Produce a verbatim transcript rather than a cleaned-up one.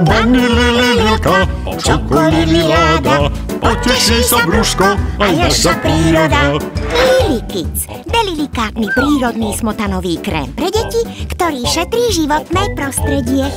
Wanili lilka, czekoli lilada, pocieszaj za brzuszko, a nasza przyroda. Lily Kids. Delikátny prírodný smotanový krém pre deti, ktorý šetrí životné prostredie.